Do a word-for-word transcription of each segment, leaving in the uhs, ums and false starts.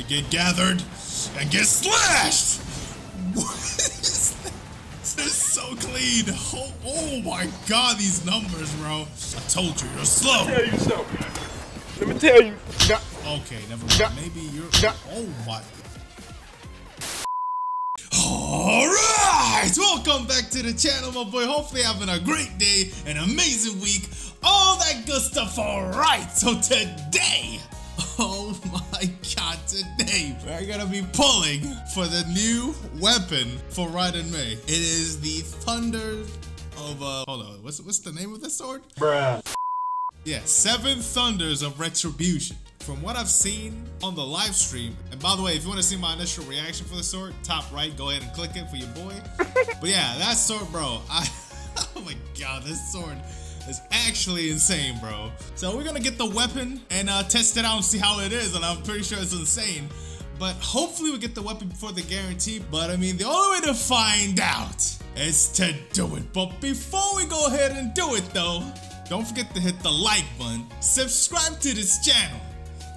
I get gathered and get slashed! What is that? This is so clean. Oh, oh my god, these numbers, bro. I told you, you're slow. Let me tell you something. Let me tell you. Okay, never mind. Maybe you're. Oh my. Alright! Welcome back to the channel, my boy. Hopefully having a great day, an amazing week, all that good stuff. Alright, so today, oh my god, today we're gonna be pulling for the new weapon for Raiden Mei. It is the Thunder of, uh, hold on, what's, what's the name of this sword? Bruh. Yeah, Seven Thunders of Retribution. From what I've seen on the live stream, and by the way, if you want to see my initial reaction for the sword, top right, go ahead and click it for your boy. But yeah, that sword, bro, I, oh my god, this sword is actually insane, bro. So we're gonna get the weapon and uh, test it out and see how it is, and I'm pretty sure it's insane. But hopefully we get the weapon before the guarantee, but I mean, the only way to find out is to do it. But before we go ahead and do it though, don't forget to hit the like button, subscribe to this channel,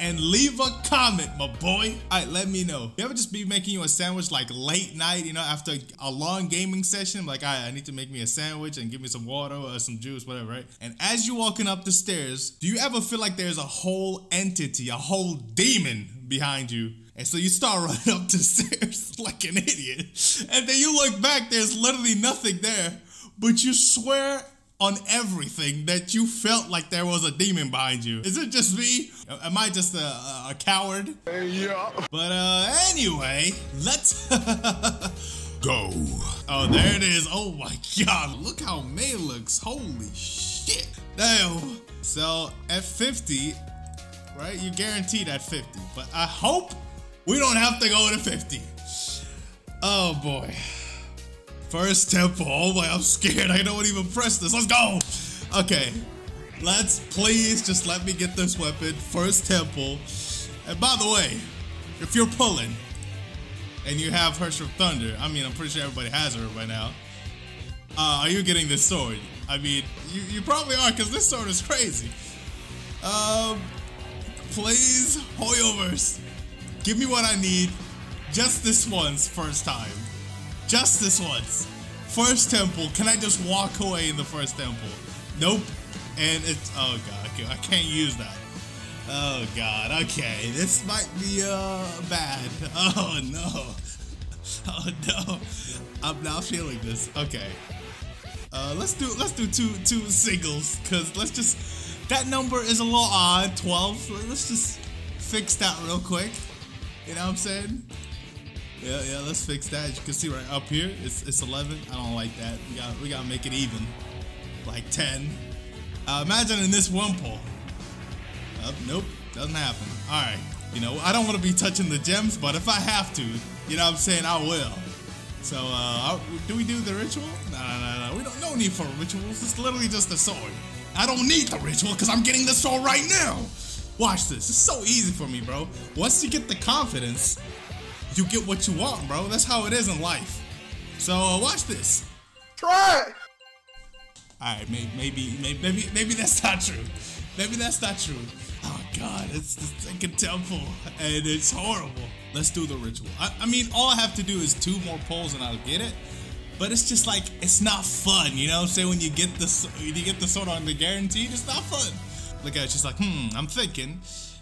and leave a comment, my boy. Alright, let me know. You ever just be making you a sandwich like late night, you know, after a long gaming session? Like, alright, I need to make me a sandwich and give me some water or some juice, whatever, right? And as you're walking up the stairs, do you ever feel like there's a whole entity, a whole demon behind you? And so you start running up the stairs like an idiot. And then you look back, there's literally nothing there. But you swear on everything that you felt like there was a demon behind you. Is it just me? Am I just a, a, a coward? Yeah. But uh, anyway, let's go. Oh, there it is. Oh my god, look how Mei looks. Holy shit. Damn. So at fifty, right? You're guaranteed at fifty, but I hope we don't have to go to fifty. Oh boy. First temple. Oh my, I'm scared. I don't even press this. Let's go. Okay. Let's please just let me get this weapon. First temple. And by the way, if you're pulling and you have Hoyoverse of Thunder, I mean, I'm pretty sure everybody has her by now. Uh, are you getting this sword? I mean, you, you probably are, because this sword is crazy. Um, please, Hoyoverse, give me what I need. Just this once, first time. Just this once. First temple. Can I just walk away in the first temple? Nope. And it's, oh god, okay, I can't use that. Oh god, okay, this might be uh bad. Oh no. Oh no. I'm not feeling this. Okay. Uh, let's do let's do two two singles, cause let's just, that number is a little odd. twelve. Let's just fix that real quick. You know what I'm saying? Yeah, yeah, let's fix that. As you can see right up here, it's, it's eleven. I don't like that. We got we gotta make it even, like ten. Uh, imagine in this one pull. Uh, nope, doesn't happen. All right, you know, I don't want to be touching the gems, but if I have to, you know what I'm saying, I will. So, uh, do we do the ritual? No, no, no, we don't. No need for rituals. It's literally just a sword. I don't need the ritual because I'm getting the sword right now. Watch this. It's so easy for me, bro. Once you get the confidence, you get what you want, bro. That's how it is in life. So uh, watch this. Try it. All right, maybe, maybe, maybe, maybe that's not true. Maybe that's not true. Oh god, it's the second temple, and it's horrible. Let's do the ritual. I, I mean, all I have to do is two more pulls, and I'll get it. But it's just like, it's not fun, you know what I'm saying? When you get the when you get the sword on the guaranteed, it's not fun. Look at it, she's like, hmm. I'm thinking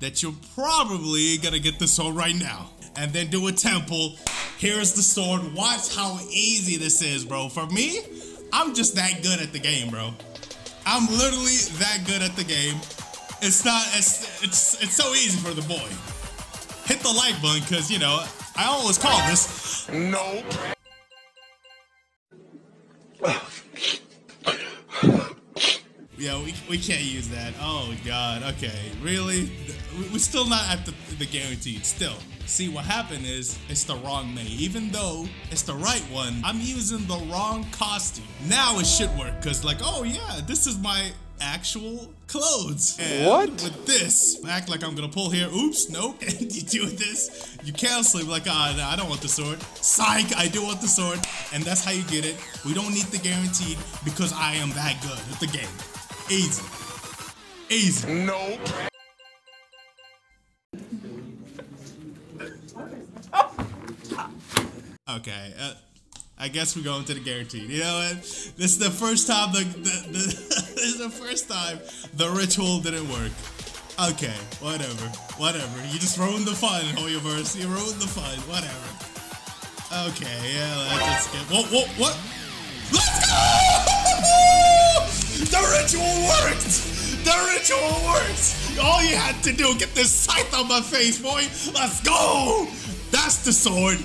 that you're probably gonna get the sword right now. And then do a temple. Here's the sword. Watch how easy this is, bro. For me, I'm just that good at the game, bro. I'm literally that good at the game. It's not, it's, it's, it's so easy for the boy. Hit the like button, because, you know, I always call this. No. Yeah, we, we can't use that. Oh, God. Okay, really? We're still not at the, the guaranteed, still. See, what happened is, it's the wrong Mei. Even though it's the right one, I'm using the wrong costume. Now it should work, because like, oh yeah, this is my actual clothes. And what? With this, act like I'm going to pull here. Oops, nope. And you do this, you cancel it. Like, ah, oh, no, I don't want the sword. Psych, I do want the sword. And that's how you get it. We don't need the guaranteed, because I am that good at the game. Easy. Easy. Nope. Okay, uh, I guess we're going to the guaranteed. You know what? This is the first time the, the, the this is the first time the ritual didn't work. Okay, whatever, whatever. You just ruined the fun, Hoyoverse. You ruined the fun. Whatever. Okay, yeah, let's just skip. Whoa, whoa, what? Let's go! The ritual worked. The ritual works! All you had to do, get this scythe on my face, boy! Let's go! That's the sword!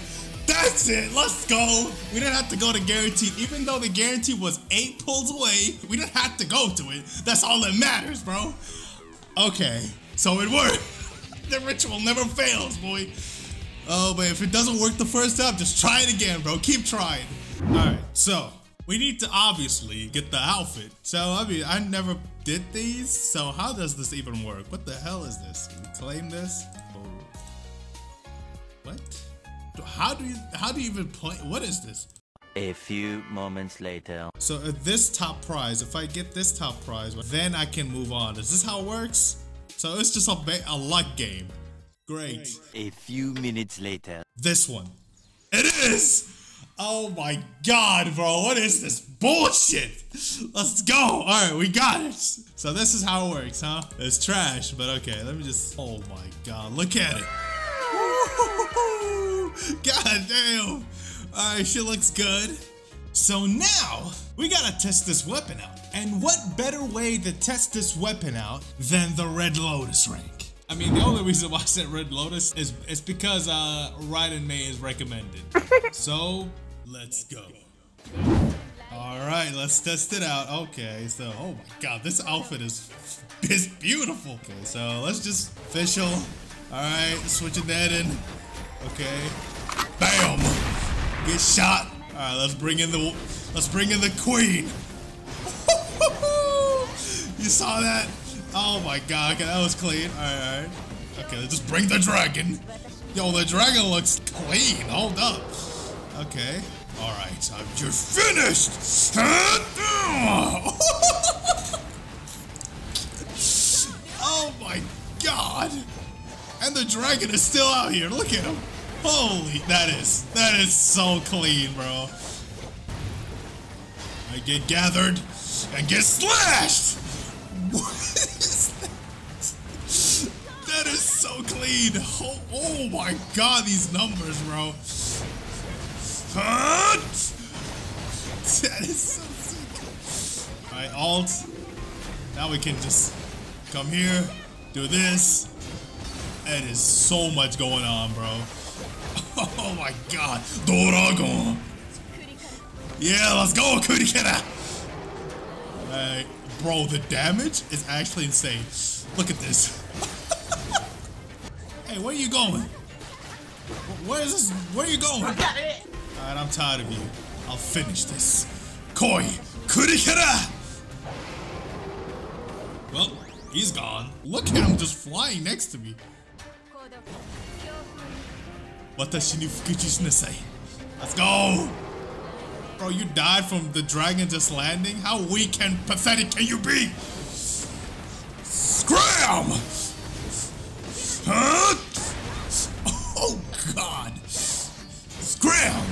That's it! Let's go! We didn't have to go to guaranteed, even though the guarantee was eight pulls away, we didn't have to go to it. That's all that matters, bro. Okay, so it worked. The ritual never fails, boy. Oh, but if it doesn't work the first time, just try it again, bro. Keep trying. Alright, so we need to obviously get the outfit. So, I mean, I never did these, so how does this even work? What the hell is this? Can we claim this? What? How do you, how do you even play? What is this? A few moments later. So, uh, this top prize, if I get this top prize, then I can move on. Is this how it works? So, it's just a, ba a luck game. Great. A few minutes later. This one. It is! Oh my god, bro, what is this bullshit? Let's go. Alright, we got it. So this is how it works, huh? It's trash, but okay, let me just... Oh my god, look at it. God damn. Alright, she looks good. So now, we gotta test this weapon out. And what better way to test this weapon out than the Red Lotus rank? I mean, the only reason why I said Red Lotus is, is because uh, Raiden Mei is recommended. So... Let's go. Alright, let's test it out. Okay, so, oh my god, this outfit is, is beautiful. Okay, so let's just official. Alright, switching that in. Okay. Bam! Get shot. Alright, let's bring in the, let's bring in the queen. You saw that? Oh my god, okay, that was clean. Alright, alright. Okay, let's just bring the dragon. Yo, the dragon looks clean. Hold up. Okay. All right, so I'm just finished. Oh my god! And the dragon is still out here. Look at him. Holy, that is that is so clean, bro. I get gathered and get slashed. What is that? That is so clean. Oh, oh my god, these numbers, bro. That is so sick. Alright, alt. Now we can just come here, do this. That is so much going on, bro. Oh my god. Doragon. Yeah, let's go, Kurikera. Alright, bro, the damage is actually insane. Look at this. Hey, where are you going? Where is this? Where are you going? Alright, I'm tired of you. I'll finish this. Koi Kurikara! Well, he's gone. Look at him just flying next to me. Watashi ni fukuchi shinasai. Let's go! Bro, you died from the dragon just landing? How weak and pathetic can you be? Scram! Huh? Oh god! Scram!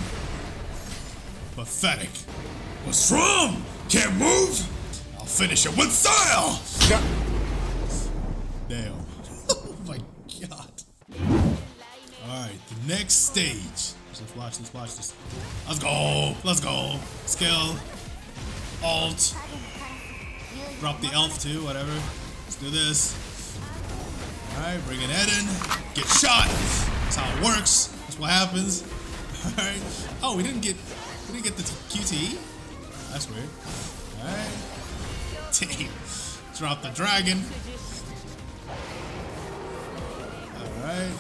Pathetic. What's wrong? Can't move? I'll finish it with style! Yeah. Damn. Oh my god. Alright, the next stage. Let's watch this, watch this. Let's go! Let's go! Skill. Alt. Drop the elf too, whatever. Let's do this. Alright, bring an head in. Get shot! That's how it works. That's what happens. Alright. Oh, we didn't get... We didn't get the Q T E? That's weird. Alright. Drop the dragon. Alright.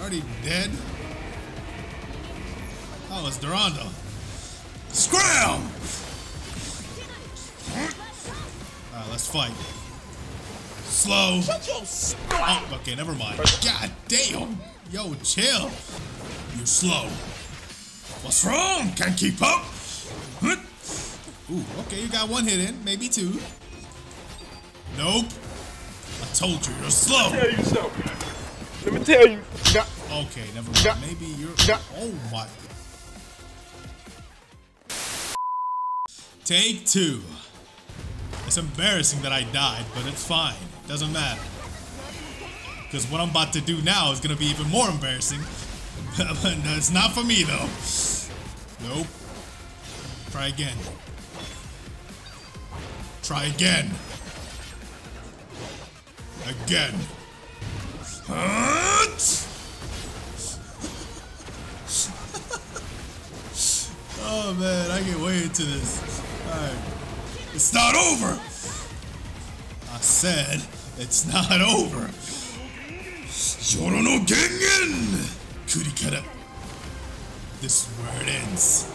Already dead. Oh, it's Durando. Scram! Alright, let's fight. Slow. Oh, okay, never mind. God damn! Yo, chill. You slow. What's wrong? Can't keep up? Ooh, okay, you got one hit in, maybe two. Nope. I told you, you're slow. Let me tell you something. Let me tell you. Okay, never mind. Maybe you're... Oh my... Take two. It's embarrassing that I died, but it's fine. It doesn't matter. Because what I'm about to do now is going to be even more embarrassing. No, it's not for me, though. Nope. Try again. Try again. Again. Oh, man, I get way into this. Alright. It's not over! I said, it's not over. Yoro no Gengen! Kurikara. This is where it ends.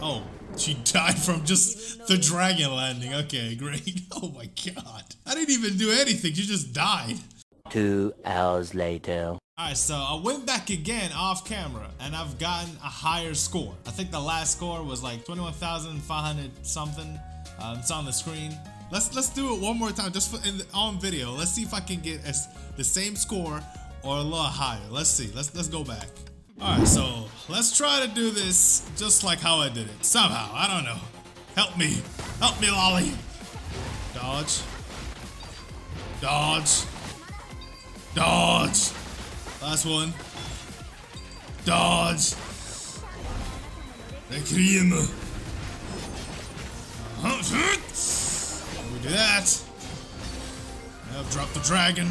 Oh, she died from just the dragon landing. Okay, great. Oh my god. I didn't even do anything, she just died. Two hours later. Alright, so I went back again off camera and I've gotten a higher score. I think the last score was like twenty-one thousand five hundred something. Um, it's on the screen. Let's let's do it one more time just for, in the, on video. Let's see if I can get a, the same score or a little higher. Let's see. Let's let's go back. All right, so let's try to do this just like how I did it. Somehow, I don't know. Help me, help me, Lolly. Dodge, dodge, dodge. Last one. Dodge. Requiem. We do that. Now drop the dragon.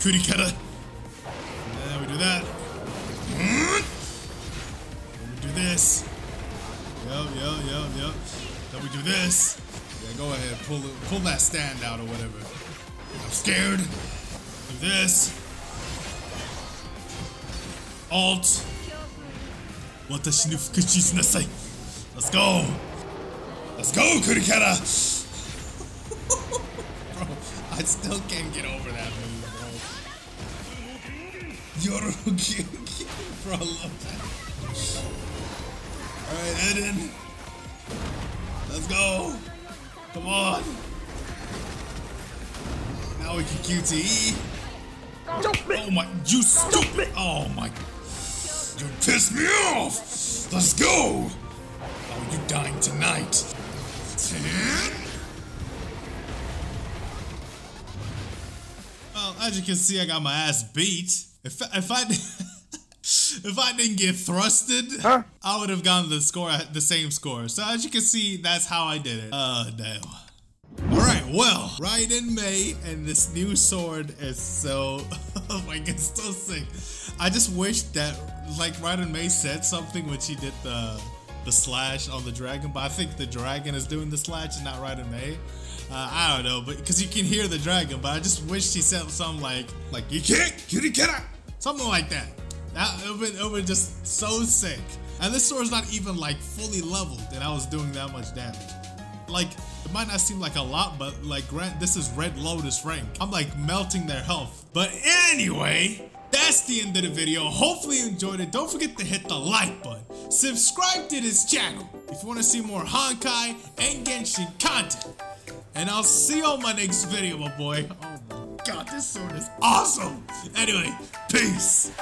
Kurikara. Now we do that. Then we do this. Yup, yup, yup, yup. Then we do this. Yeah, go ahead. Pull it, pull that stand out or whatever. I'm scared. Do this. Alt. Watashi no fukuchi shinasai. Let's go. Let's go, Kurikara. Bro, I still can't get over that move, bro. Yoro Gengen. Bro, I love that. Alright, Eden. Let's go. Come on. Now we can Q T E. Oh my, you stupid. Oh my. You pissed me off! Let's go! Oh, you dying tonight. Ten. Well, as you can see, I got my ass beat. If, if I if I didn't get thrusted, huh? I would have gotten the score, the same score. So as you can see, that's how I did it. Oh, damn. Alright, well, Raiden Mei and this new sword is so... I can still sing. I just wish that, like, Raiden Mei said something when she did the the slash on the dragon, but I think the dragon is doing the slash and not Raiden Mei. Uh, I don't know, but because you can hear the dragon, but I just wish she said something like, like, you can't, you can't, something like that. That it would, it would just so sick. And this sword's not even, like, fully leveled, and I was doing that much damage. Like, it might not seem like a lot, but like, grant this is Red Lotus rank. I'm like melting their health. But anyway, that's the end of the video. Hopefully you enjoyed it. Don't forget to hit the like button. Subscribe to this channel if you want to see more Honkai and Genshin content. And I'll see you on my next video, my boy. Oh my god, this sword is awesome. Anyway, peace.